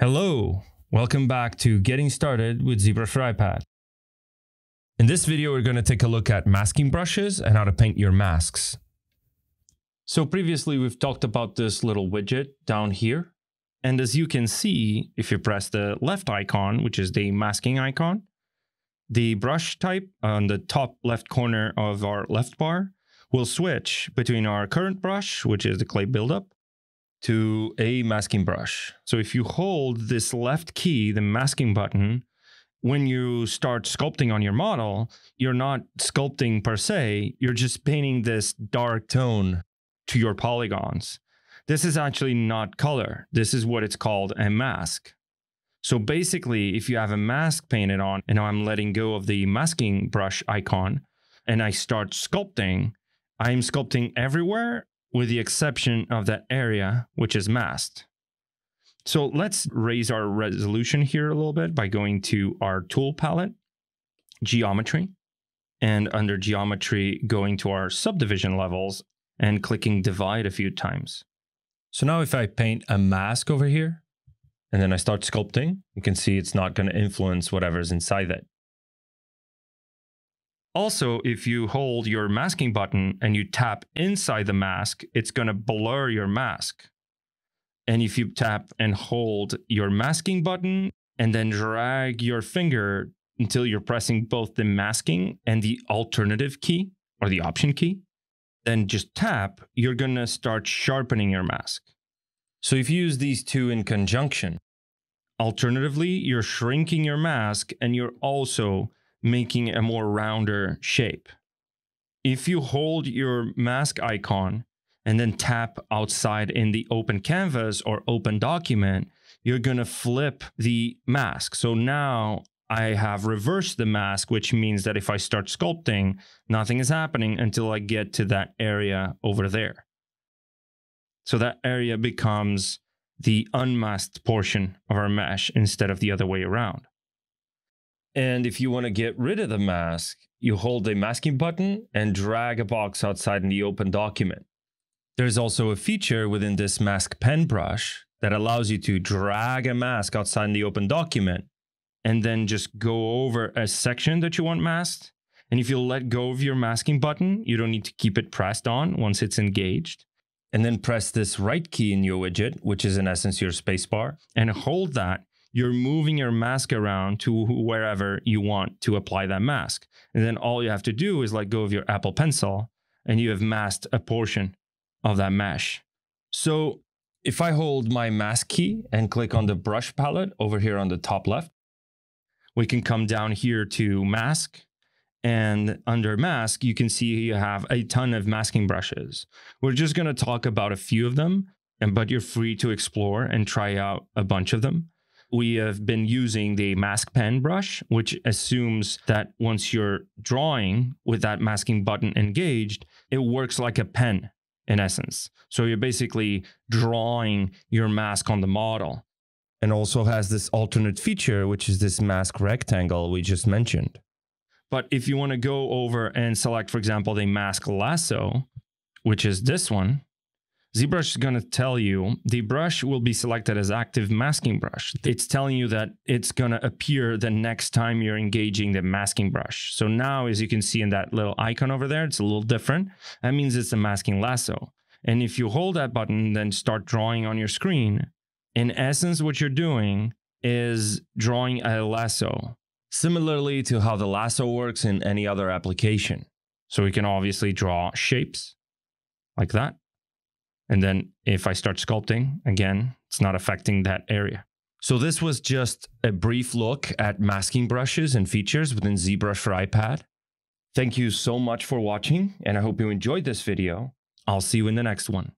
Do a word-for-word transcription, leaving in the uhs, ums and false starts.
Hello, welcome back to Getting Started with ZBrush for iPad. In this video, we're going to take a look at masking brushes and how to paint your masks. So previously, we've talked about this little widget down here. And as you can see, if you press the left icon, which is the masking icon, the brush type on the top left corner of our left bar will switch between our current brush, which is the clay buildup, to a masking brush. So if you hold this left key, the masking button, when you start sculpting on your model, you're not sculpting per se, you're just painting this dark tone to your polygons. This is actually not color. This is what it's called, a mask. So basically, if you have a mask painted on, and now I'm letting go of the masking brush icon, and I start sculpting, I'm sculpting everywhere with the exception of that area, which is masked. So let's raise our resolution here a little bit by going to our tool palette, geometry, and under geometry, going to our subdivision levels and clicking divide a few times. So now if I paint a mask over here, and then I start sculpting, you can see it's not going to influence whatever's inside it. Also, if you hold your masking button and you tap inside the mask, it's going to blur your mask. And if you tap and hold your masking button and then drag your finger until you're pressing both the masking and the alternative key or the option key, then just tap, you're going to start sharpening your mask. So if you use these two in conjunction, alternatively, you're shrinking your mask and you're also making a more rounder shape. If you hold your mask icon and then tap outside in the open canvas or open document, you're going to flip the mask. So now I have reversed the mask, which means that if I start sculpting, nothing is happening until I get to that area over there. So that area becomes the unmasked portion of our mesh instead of the other way around. And if you want to get rid of the mask, you hold the masking button and drag a box outside in the open document. There's also a feature within this mask pen brush that allows you to drag a mask outside in the open document and then just go over a section that you want masked. And if you let go of your masking button, you don't need to keep it pressed on once it's engaged. And then press this right key in your widget, which is in essence your spacebar, and hold that. You're moving your mask around to wherever you want to apply that mask. And then all you have to do is let go of your Apple Pencil and you have masked a portion of that mesh. So if I hold my mask key and click on the brush palette over here on the top left, we can come down here to mask, and under mask, you can see you have a ton of masking brushes. We're just going to talk about a few of them, and but you're free to explore and try out a bunch of them. We have been using the mask pen brush, which assumes that once you're drawing with that masking button engaged, it works like a pen in essence. So you're basically drawing your mask on the model. And also has this alternate feature, which is this mask rectangle we just mentioned. But if you want to go over and select, for example, the mask lasso, which is this one, ZBrush is going to tell you the brush will be selected as active masking brush. It's telling you that it's going to appear the next time you're engaging the masking brush. So now, as you can see in that little icon over there, it's a little different. That means it's a masking lasso. And if you hold that button, then start drawing on your screen, in essence, what you're doing is drawing a lasso, similarly to how the lasso works in any other application. So we can obviously draw shapes like that. And then if I start sculpting, again, it's not affecting that area. So this was just a brief look at masking brushes and features within ZBrush for iPad. Thank you so much for watching, and I hope you enjoyed this video. I'll see you in the next one.